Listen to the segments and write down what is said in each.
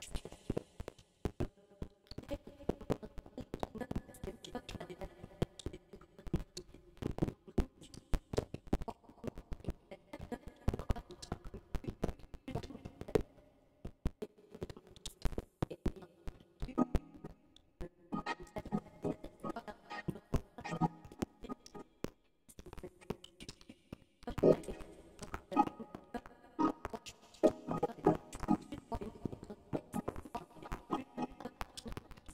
It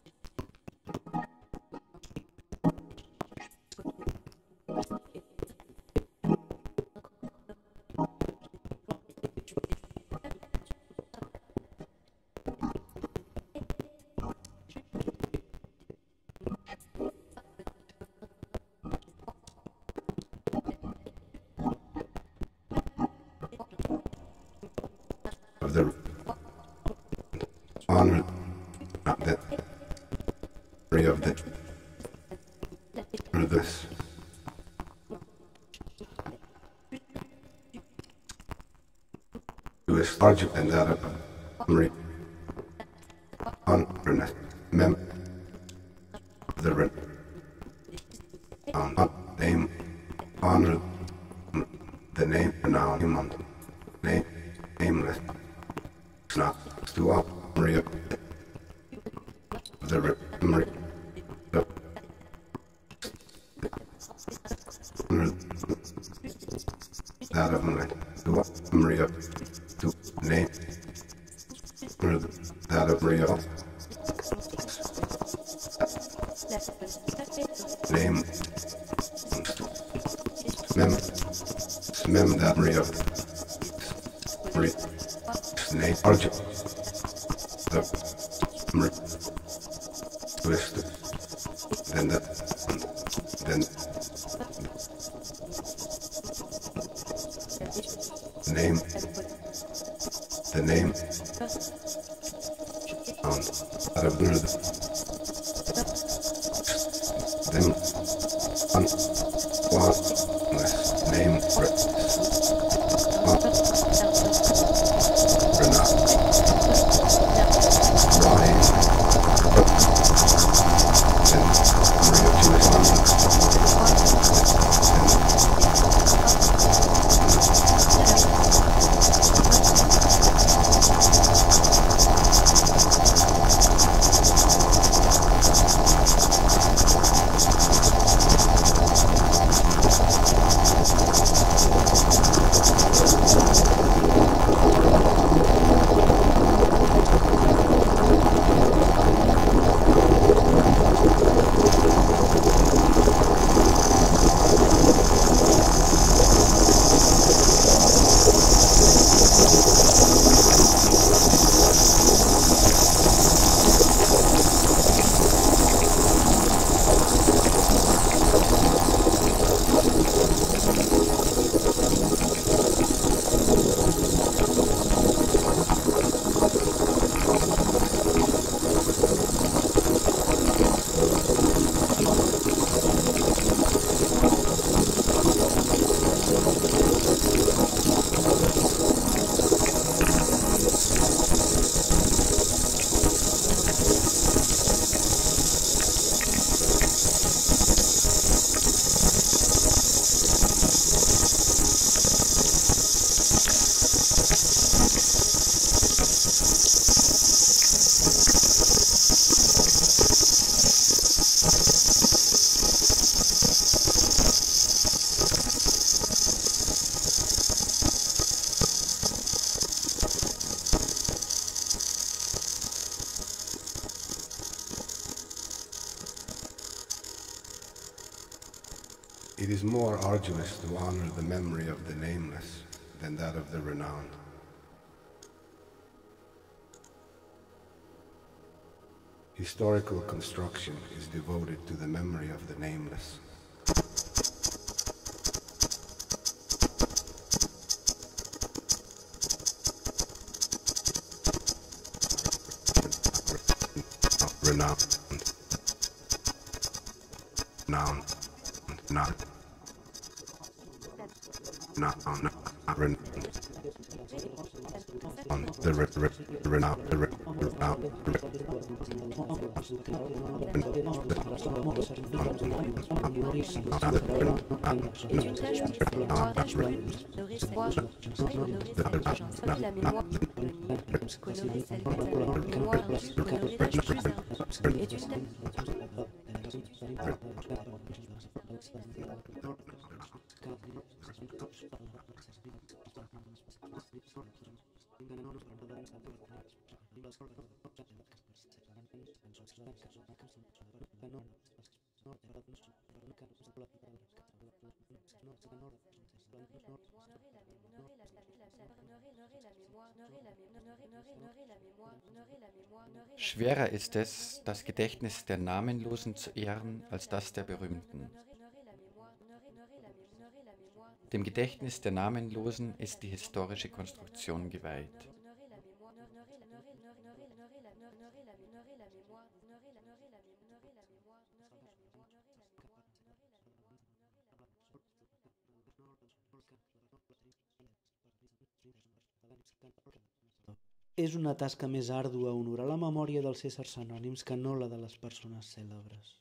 is larger than that of memory on memory the name honor the name now name nameless not to up memory of the memory that of memory of name that of real name mem that real name object the list then that then name the name on out of the then on one less name for it is more arduous to honor the memory of the nameless than that of the renowned. Historical construction is devoted to the memory of the nameless. Renowned. Noun. Not. Not on the Schwerer ist es, das Gedächtnis der Namenlosen zu ehren, als das der Berühmten. Dem Gedächtnis der Namenlosen ist die historische Konstruktion geweiht. És una tasca més àrdua honorar la memòria dels éssers anònims que no la de les persones cèlebres.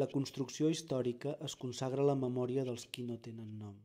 La construcció històrica es consagra a la memòria dels qui no tenen nom.